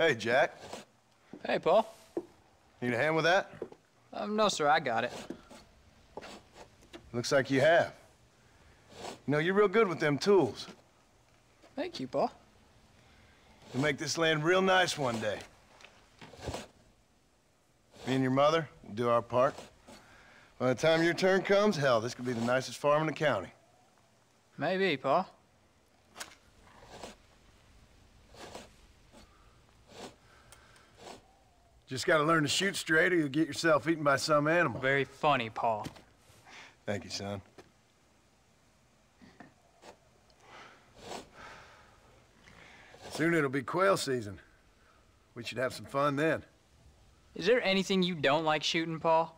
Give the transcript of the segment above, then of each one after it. Hey, Jack. Hey, Paul. Need a hand with that? No, sir, I got it. Looks like you have. You know, you're real good with them tools. Thank you, Paul. You'll make this land real nice one day. Me and your mother will do our part. By the time your turn comes, hell, this could be the nicest farm in the county. Maybe, Paul. Just gotta learn to shoot straight or you'll get yourself eaten by some animal. Very funny, Paul. Thank you, son. Soon it'll be quail season. We should have some fun then. Is there anything you don't like shooting, Paul?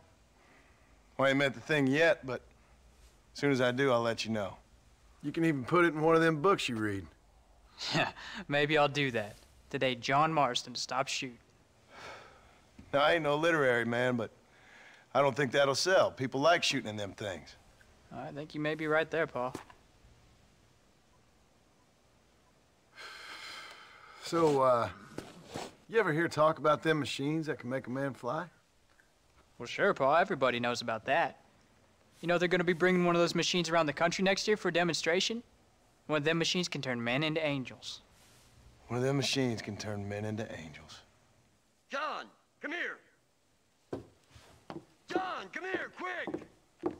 Well, I ain't met the thing yet, but as soon as I do, I'll let you know. You can even put it in one of them books you read. Yeah, maybe I'll do that. Today, John Marston stopped shooting. Now, I ain't no literary man, but I don't think that'll sell. People like shooting in them things. I think you may be right there, Paul. So, you ever hear talk about them machines that can make a man fly? Well, sure, Paul. Everybody knows about that. You know, they're going to be bringing one of those machines around the country next year for a demonstration. One of them machines can turn men into angels. One of them machines can turn men into angels. John! Come here! John, come here, quick!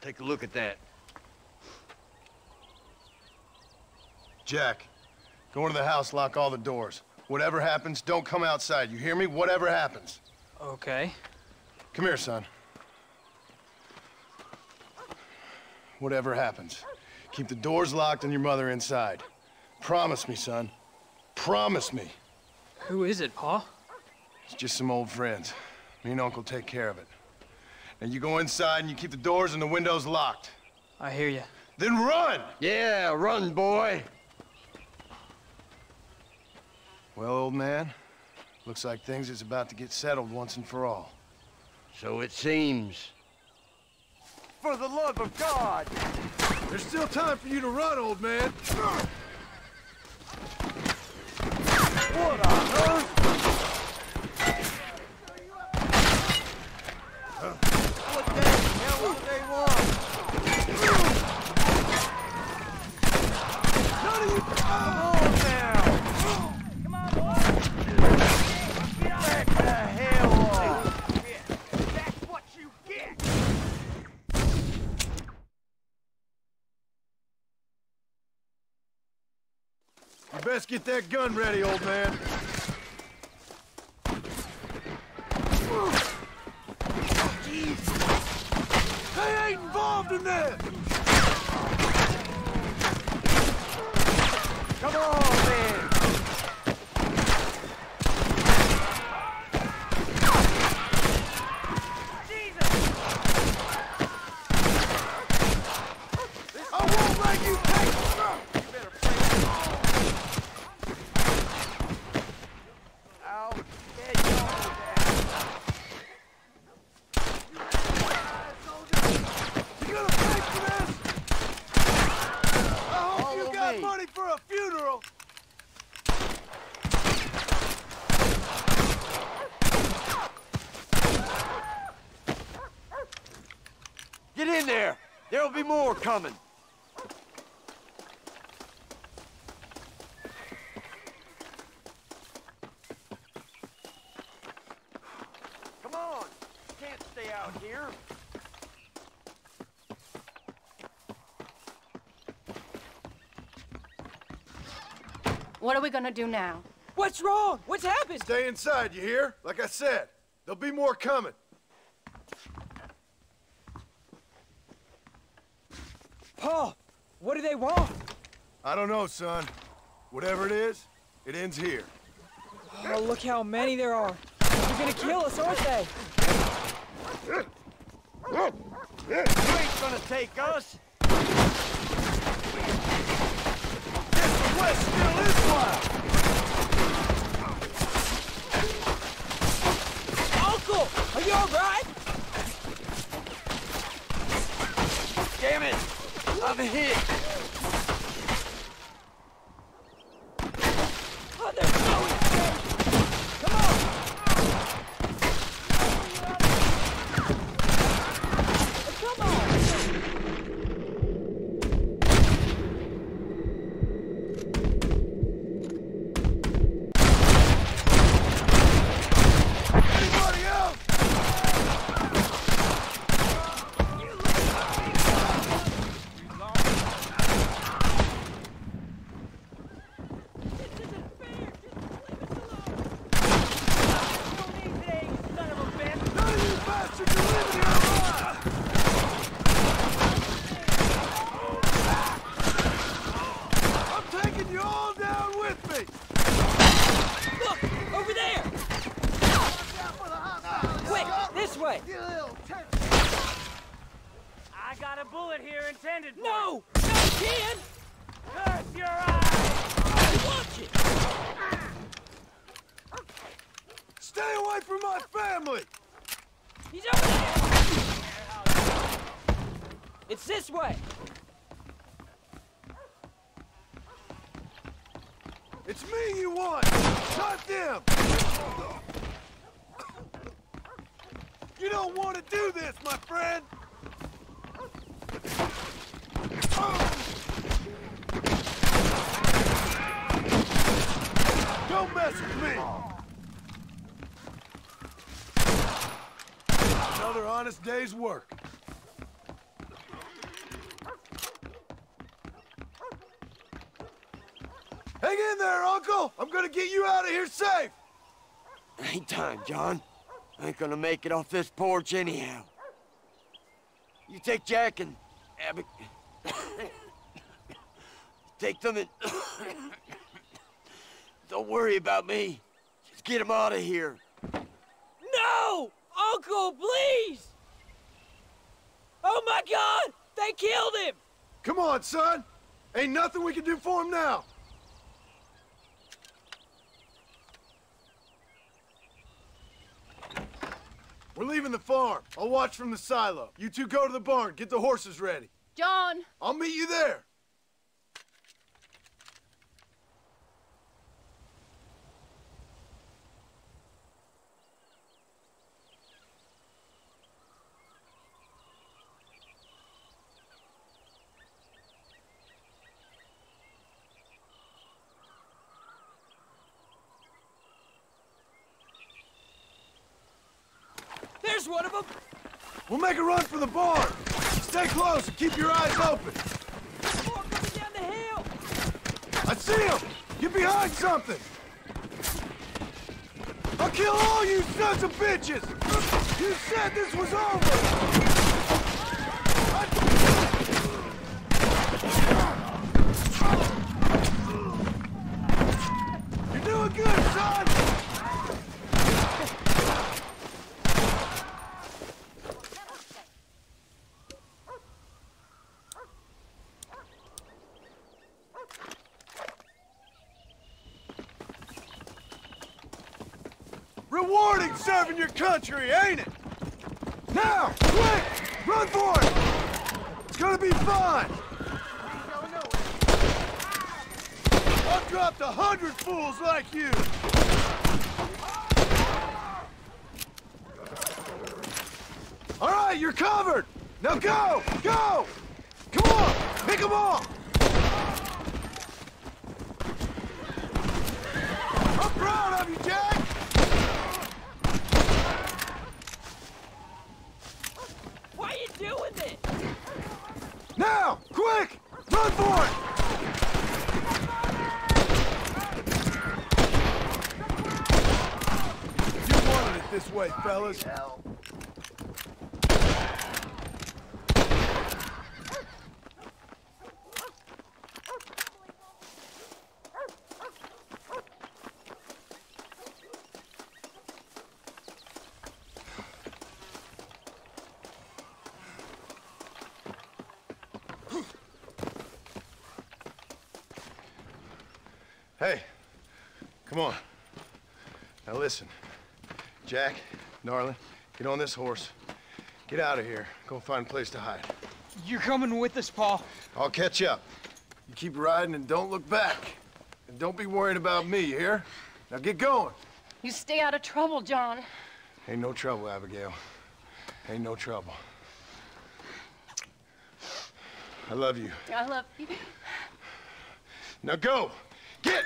Take a look at that. Jack, go into the house, lock all the doors. Whatever happens, don't come outside. You hear me? Whatever happens. Okay. Come here, son. Whatever happens, keep the doors locked and your mother inside. Promise me, son. Promise me. Who is it, Paul? It's just some old friends. Me and Uncle take care of it. Now you go inside and you keep the doors and the windows locked. I hear you. Then run! Yeah, run, boy. Well, old man, looks like things is about to get settled once and for all. So it seems. For the love of God! There's still time for you to run, old man. What on earth? What the hell would they want? None of you can come on now! Come on, boy! Get back the hell off! That's what you get! You best get that gun ready, old man. Jeez. They ain't involved in that! Come on, man! Jesus! I won't let you take it! More coming. Come on, can't stay out here. What are we gonna do now? What's wrong? What's happened? Stay inside, you hear? Like I said, there'll be more coming. Paul, what do they want? I don't know, son. Whatever it is, it ends here. Oh, look how many there are. They're gonna kill us, aren't they? You ain't gonna take us. This West still is wild. Uncle, are you all right? Damn it. I'm hit! I got a bullet here intended for No! It. No, Ken! Curse your eyes! Watch it! Stay away from my family! He's over there! It's this way! It's me you want! Not them! You don't want to do this, my friend! Don't mess with me! Another honest day's work. Hang in there, Uncle! I'm gonna get you out of here safe! Ain't time, John. I ain't gonna make it off this porch anyhow. You take Jack and Abby. Take them and... Don't worry about me. Just get them out of here. No! Uncle, please! Oh my God! They killed him! Come on, son! Ain't nothing we can do for him now! We're leaving the farm. I'll watch from the silo. You two go to the barn. Get the horses ready. John! I'll meet you there. One of them. We'll make a run for the barn. Stay close and keep your eyes open. More coming down the hill. I see him. Get behind something. I'll kill all you sons of bitches. You said this was over. You're doing good, son. Rewarding serving your country, ain't it? Now, quick! Run for it! It's gonna be fun! I've dropped 100 fools like you! All right, you're covered! Now go! Go! Come on! Pick them off! I'm proud of you, Jack! Now! Quick! Run for it! You wanted it this way, fellas. Hey, come on. Now listen, Jack, darling, get on this horse. Get out of here. Go find a place to hide. You're coming with us, Paul. I'll catch up. You keep riding and don't look back. And don't be worried about me, you hear? Now get going. You stay out of trouble, John. Ain't no trouble, Abigail. Ain't no trouble. I love you. I love you. Now go! Get!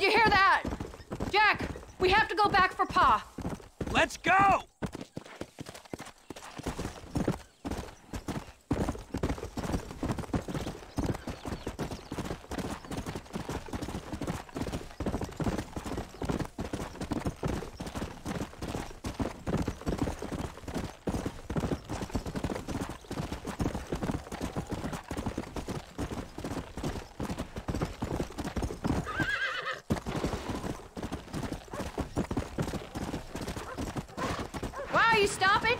Did you hear that? Jack, we have to go back for Pa. Let's go! You stop it?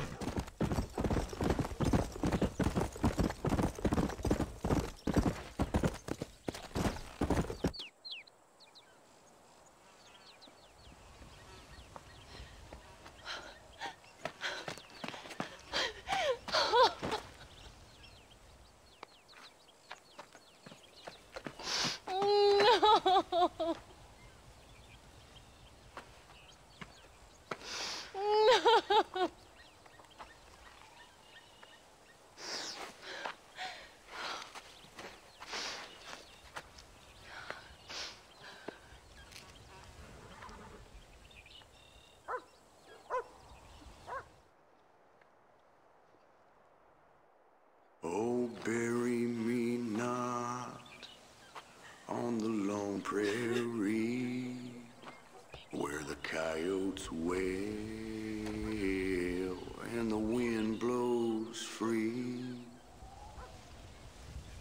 No. Oh, bury me not on the lone prairie where the coyotes wail and the wind blows free.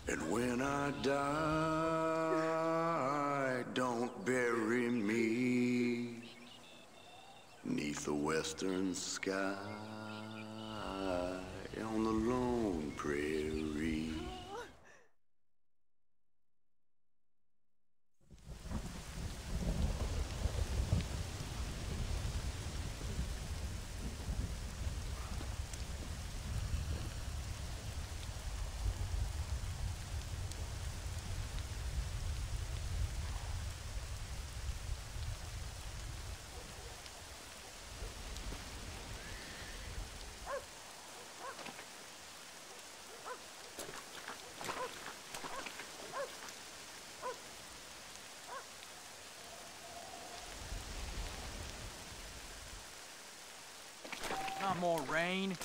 And when I die, don't bury me 'neath the western sky on the lone prairie. More rain.